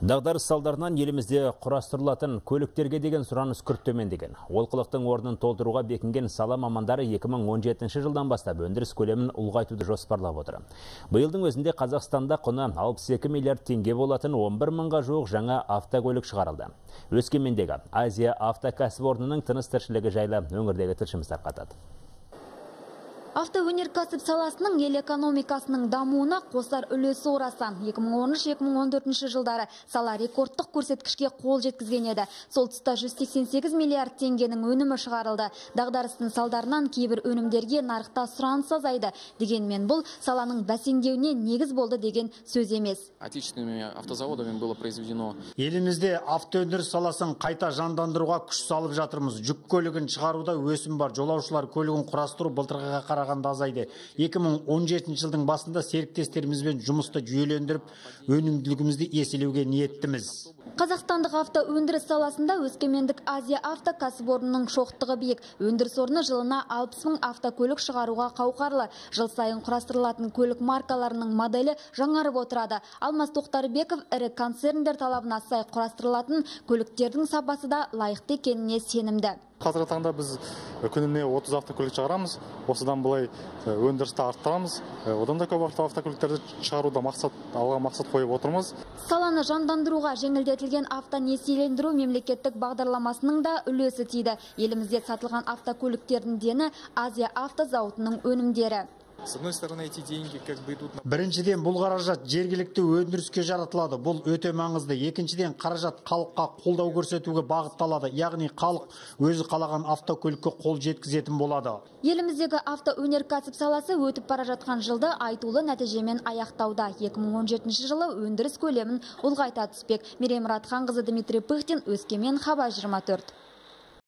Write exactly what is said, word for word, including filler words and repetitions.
Дағдарыс салдарынан елімізде құрастырылатын көліктерге деген сұраныс күрт төмендеген. Ол қылықтың орнын толтыруға бекінген сала мамандары екі мың он жетінші жылдан бастап өндіріс көлемін ұлғайтуды жоспарлап отыр. Биылдың өзінде Қазақстанда құны алпыс екі миллиард теңге болатын он бір мыңға жуық жаңа автокөлік шығарылды. Өскемендегі Азия Авто кәсіпорнының тыныс-тіршілігі жайлы өңірдегі тілшіміздер қатады. Автоөнеркәсіп саласының ел экономикасының дамуына қосар үлесі орасан. екі мың он үш - екі мың он төртінші жылдары сала рекордтық көрсеткішке қол жеткізген еді. Сол тұста жүз сексен сегіз миллиард теңгенің өнімі шығарылды. Дағдарыстың салдарынан кейбір өнімдерге нарықта сұраныс азайды. Дегенмен бұл саланың бәсеңдеуіне негіз болды деген сөз емес. Отечественными автозаводами было произведено. Елімізде автоөндіріс саласын қайта жандандыруға күш салып жатырмыз. Жүк көлігін шығаруда өсім бар. Жолаушылар көлігін құрастыру былтырғыға қарай азайды. екі мың он жетінші жылдың басында серіктестерімізбен жұмысты жүйелендіріп, өнімділігімізді еселеуге ниеттіміз. Қазақстандық авто өндіріс саласында өскемендік Азия Авто кәсіпорнының шоқтығы биік. Өндіріс орны жылына алпыс мың автокөлік шығаруға қауқарлы. Жыл сайын құрастырылатын көлік маркаларының моделі жаңарып отырады. Алмас Тоқтарбеков ірі концерндер талабына сай құрастырылатын көліктердің сапасы да лайықты екеніне сенімді. Қазіргі таңда біз күніне отыз автокөлік шығарамыз, осыдан былай өндірісті арттырамыз, одан да көп автокөліктерді шығаруда мақсат, алға мақсат қойып отырмыз. Саланы жандандыруға жеңілдетілген автонесиелендіру мемлекеттік бағдарламасының да үлесі тиді. Елімізде сатылған автокөліктердің дені Азия Авто зауытының өнімдері. Біріншіден бұл қаражат жергілікті өндіріске жаратылады. Бұл өте маңызды. Екіншіден қаражат халыққа қолдау көрсетуге бағытталады. Яғни халық өзі қалаған автокөлікке қол жеткізетін болады. Еліміздегі автоөнеркәсіп саласы өтіп бара жатқан жылды айтулы нәтижемен аяқтауда. екі мың он жетінші жылы өндіріс көлемін ұлғайта түспек. Мерей Мұратханқызы, Дмитрий Пыхтин, Өскемен, Хабар жиырма төрт.